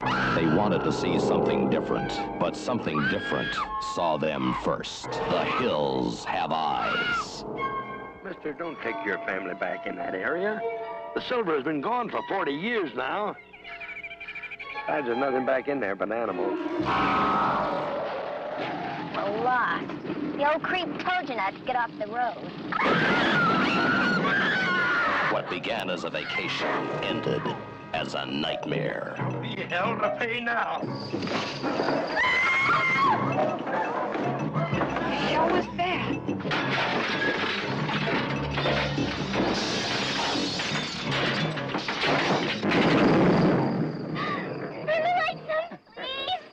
They wanted to see something different, but something different saw them first. The Hills Have Eyes. Mister, don't take your family back in that area. The silver has been gone for 40 years now. Besides, there's nothing back in there but animals. Well, lost. The old creep told you not to get off the road. What began as a vacation ended as a nightmare. I'll be hell to pay now. What the hell was that? Turn the lights on, please.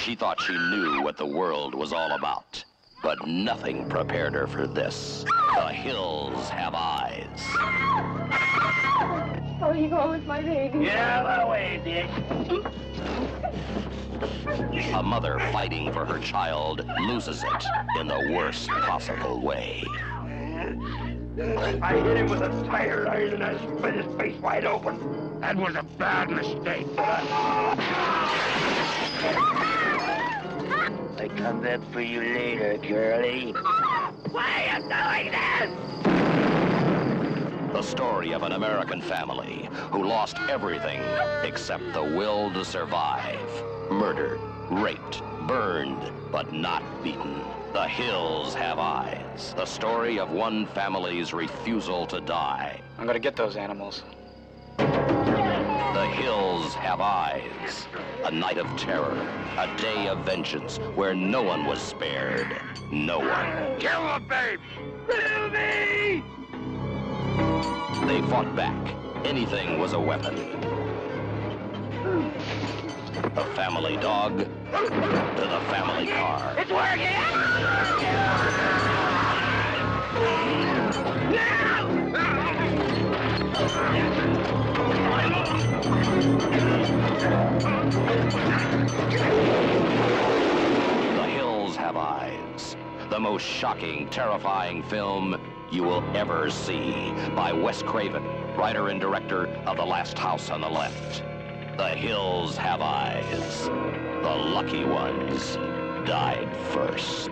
She thought she knew what the world was all about, but nothing prepared her for this. The Hills Have Eyes. Oh, you go with my baby. Yeah, that way, Dick. A mother fighting for her child loses it in the worst possible way. I hit him with a tire iron and I split his face wide open. That was a bad mistake. I come back for you later, girlie. Why are you doing this? The story of an American family who lost everything except the will to survive. Murdered, raped, burned, but not beaten. The Hills Have Eyes. The story of one family's refusal to die. I'm gonna get those animals. The Hills Have Eyes. A night of terror, a day of vengeance where no one was spared. No one. Kill the baby! Kill me! They fought back. Anything was a weapon. The family dog to the family car. It's working! The Hills Have Eyes. The most shocking, terrifying film you will ever see, by Wes Craven, writer and director of The Last House on the Left. The Hills Have Eyes. The lucky ones died first.